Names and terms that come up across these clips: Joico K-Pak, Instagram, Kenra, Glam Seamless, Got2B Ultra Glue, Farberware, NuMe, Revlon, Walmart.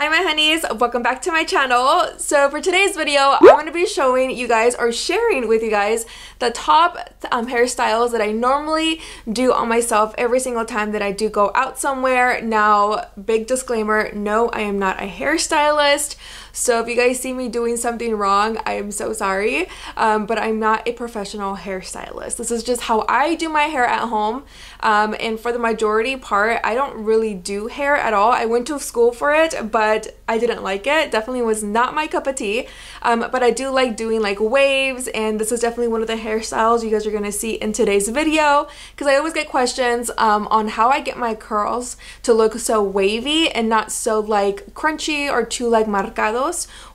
Hi my honeys, welcome back to my channel. So for today's video, I'm going to be showing you guys or sharing with you guys the top hairstyles that I normally do on myself every single time that I do go out somewhere. Now, big disclaimer, no, I am not a hairstylist. So if you guys see me doing something wrong, I am so sorry, but I'm not a professional hairstylist. This is just how I do my hair at home, and for the majority part, I don't really do hair at all. I went to school for it, but I didn't like it. Definitely was not my cup of tea, but I do like doing like waves, and this is definitely one of the hairstyles you guys are going to see in today's video, because I always get questions on how I get my curls to look so wavy and not so like crunchy or too like marcado,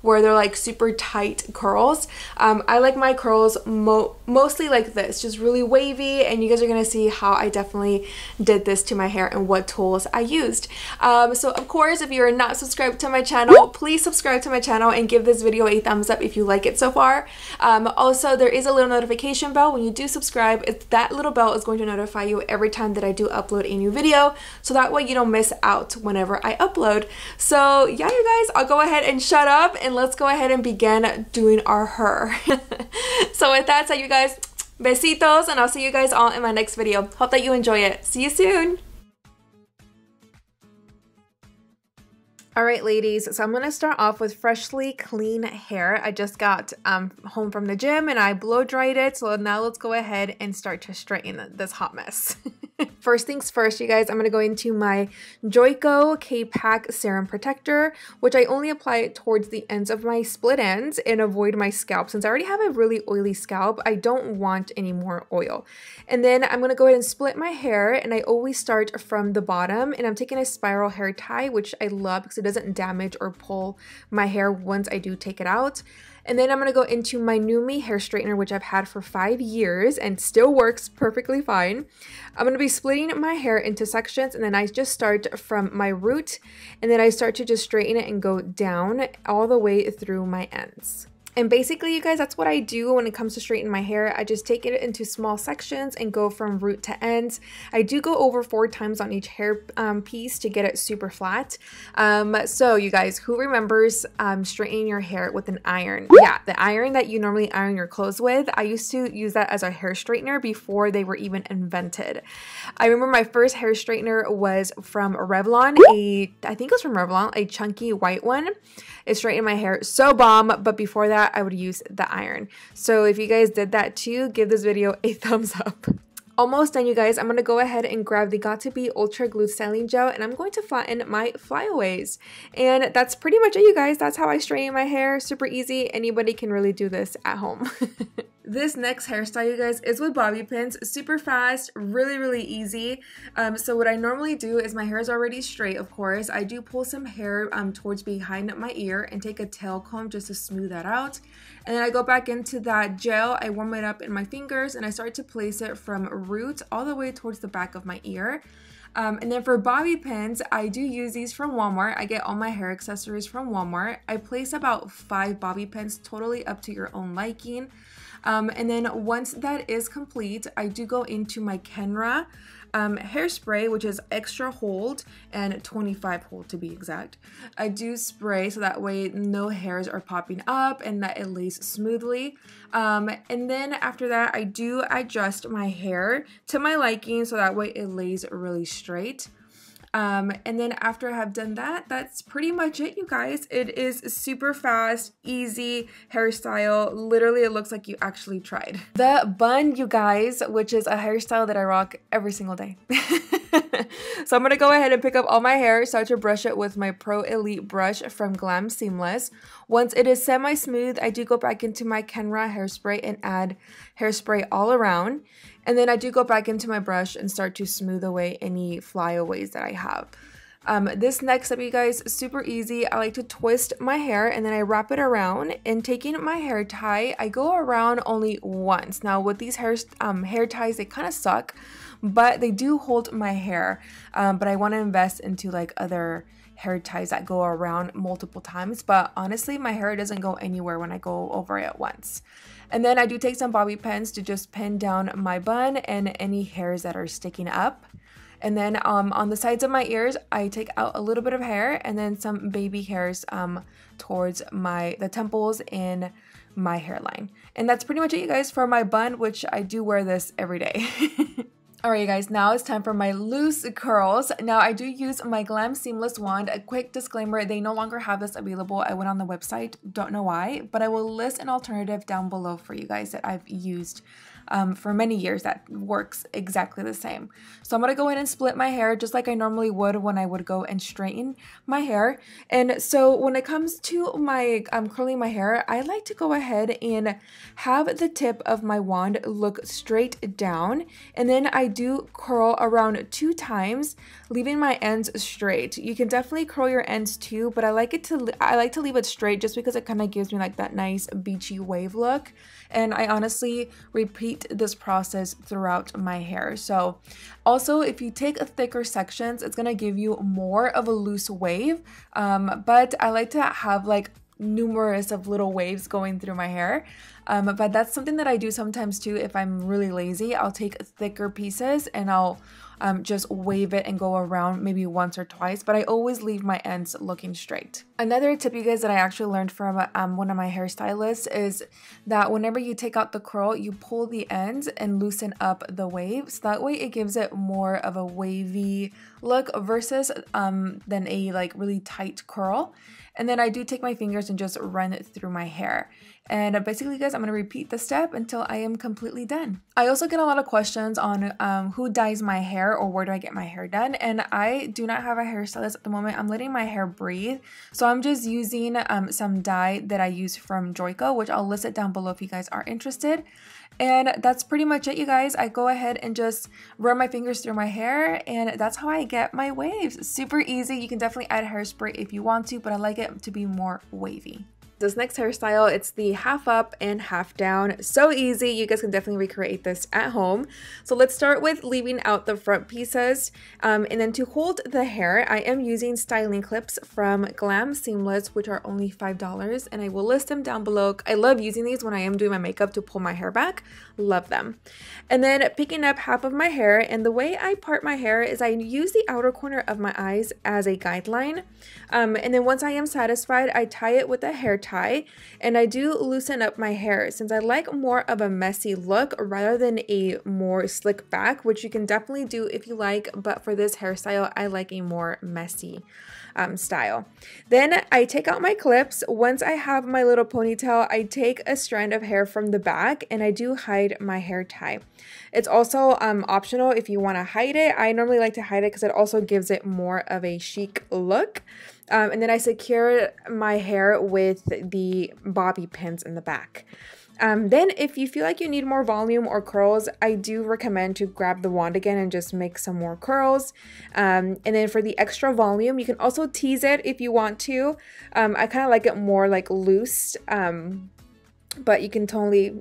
where they're like super tight curls. I like my curls mostly like this, just really wavy, and you guys are gonna see how I definitely did this to my hair and what tools I used. So of course, if you're not subscribed to my channel, please subscribe to my channel and give this video a thumbs up if you like it so far. Also, there is a little notification bell. When you do subscribe, that little bell is going to notify you every time that I do upload a new video, so that way you don't miss out whenever I upload. So yeah, you guys, I'll go ahead and shut up and let's go ahead and begin doing our hair. So with that said, you guys, besitos, and I'll see you guys all in my next video. Hope that you enjoy it. See you soon. Alright ladies, so I'm going to start off with freshly clean hair. I just got home from the gym and I blow dried it, so now let's go ahead and start to straighten this hot mess. First things first, you guys, I'm going to go into my Joico K-Pak Serum Protector, which I only apply it towards the ends of my split ends and avoid my scalp. Since I already have a really oily scalp, I don't want any more oil. And then I'm going to go ahead and split my hair, and I always start from the bottom, and I'm taking a spiral hair tie, which I love because it doesn't damage or pull my hair once I do take it out. And then I'm going to go into my NuMe hair straightener, which I've had for 5 years and still works perfectly fine. I'm going to be splitting my hair into sections, and then I just start from my root, and then I start to just straighten it and go down all the way through my ends. And basically, you guys, that's what I do when it comes to straightening my hair. I just take it into small sections and go from root to ends. I do go over 4 times on each hair piece to get it super flat. So you guys, who remembers straightening your hair with an iron? Yeah, the iron that you normally iron your clothes with. I used to use that as a hair straightener before they were even invented. I remember my first hair straightener was from Revlon. I think it was from Revlon, a chunky white one. It straightened my hair so bomb, but before that, I would use the iron. So if you guys did that too, give this video a thumbs up. Almost done, you guys. I'm going to go ahead and grab the Got2B Ultra Glue Styling Gel, and I'm going to flatten my flyaways. And that's pretty much it, you guys. That's how I straighten my hair. Super easy. Anybody can really do this at home. This next hairstyle, you guys, is with bobby pins. Super fast, really easy. So what I normally do is, my hair is already straight, of course. I do pull some hair towards behind my ear and take a tail comb just to smooth that out. And then I go back into that gel, I warm it up in my fingers, and I start to place it from root all the way towards the back of my ear. And then for bobby pins, I do use these from Walmart. I get all my hair accessories from Walmart. I place about 5 bobby pins, totally up to your own liking. And then once that is complete, I do go into my Kenra hairspray, which is extra hold and 25 hold to be exact. I do spray so that way no hairs are popping up and that it lays smoothly. And then after that, I do adjust my hair to my liking so that way it lays really straight. And then after I have done that, that's pretty much it, you guys. It is super fast, easy hairstyle. Literally, it looks like you actually tried. The bun, you guys, which is a hairstyle that I rock every single day. So I'm going to go ahead and pick up all my hair, start to brush it with my Pro Elite brush from Glam Seamless. Once it is semi-smooth, I do go back into my Kenra hairspray and add hairspray all around. And then I do go back into my brush and start to smooth away any flyaways that I have. This next step, you guys, super easy. I like to twist my hair and then I wrap it around, and taking my hair tie, I go around only once. Now with these hair ties, they kind of suck, but they do hold my hair. But I want to invest into like other hair ties that go around multiple times, but honestly my hair doesn't go anywhere when I go over it once. And then I do take some bobby pins to just pin down my bun and any hairs that are sticking up. And then on the sides of my ears, I take out a little bit of hair and then some baby hairs towards the temples in my hairline. And that's pretty much it, you guys, for my bun, which I do wear this every day. Alright you guys, now it's time for my loose curls. Now I do use my Glam Seamless wand. A quick disclaimer, they no longer have this available. I went on the website, don't know why, but I will list an alternative down below for you guys that I've used for many years that works exactly the same. So I'm going to go in and split my hair just like I normally would when I would go and straighten my hair. And so when it comes to my curling my hair, I like to go ahead and have the tip of my wand look straight down, and then I do curl around 2 times, leaving my ends straight. You can definitely curl your ends too, but I like to leave it straight just because it kind of gives me like that nice beachy wave look. And I honestly repeat this process throughout my hair. So also, if you take thicker sections, it's going to give you more of a loose wave, but I like to have like numerous of little waves going through my hair, but that's something that I do sometimes too. If I'm really lazy, I'll take thicker pieces and I'll just wave it and go around maybe once or twice, but I always leave my ends looking straight. Another tip, you guys, that I actually learned from one of my hairstylists is that whenever you take out the curl, you pull the ends and loosen up the wave, so that way it gives it more of a wavy look versus than a like really tight curl. And then I do take my fingers and just run it through my hair. And basically, guys, I'm going to repeat the step until I am completely done. I also get a lot of questions on who dyes my hair or where do I get my hair done. And I do not have a hairstylist at the moment. I'm letting my hair breathe. So I'm just using some dye that I use from Joico, which I'll list it down below if you guys are interested. And that's pretty much it, you guys. I go ahead and just run my fingers through my hair, and that's how I get my waves. Super easy. You can definitely add hairspray if you want to, but I like it to be more wavy. This next hairstyle, it's the half up and half down. So easy. You guys can definitely recreate this at home. So let's start with leaving out the front pieces. And then to hold the hair, I am using styling clips from Glam Seamless, which are only $5. And I will list them down below. I love using these when I am doing my makeup to pull my hair back. Love them. And then picking up half of my hair. And the way I part my hair is I use the outer corner of my eyes as a guideline. And then once I am satisfied, I tie it with a hair tie, and I do loosen up my hair since I like more of a messy look rather than a more slick back, which you can definitely do if you like, but for this hairstyle I like a more messy style. Then I take out my clips. Once I have my little ponytail, I take a strand of hair from the back and I do hide my hair tie. It's also optional if you want to hide it. I normally like to hide it because it also gives it more of a chic look. And then I secured my hair with the bobby pins in the back. Then if you feel like you need more volume or curls, I do recommend to grab the wand again and just make some more curls. And then for the extra volume, you can also tease it if you want to. I kind of like it more like loose, but you can totally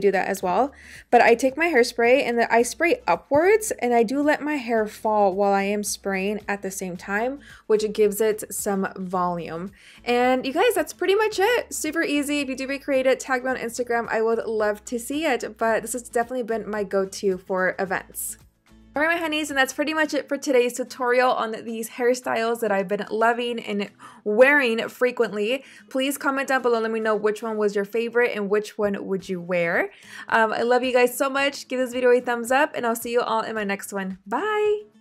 do that as well. But I take my hairspray and I spray upwards, and I do let my hair fall while I am spraying at the same time, which gives it some volume. And you guys, that's pretty much it. Super easy. If you do recreate it, tag me on Instagram. I would love to see it, but this has definitely been my go-to for events. Alright my honeys, and that's pretty much it for today's tutorial on these hairstyles that I've been loving and wearing frequently. Please comment down below, let me know which one was your favorite and which one would you wear. I love you guys so much. Give this video a thumbs up, and I'll see you all in my next one. Bye!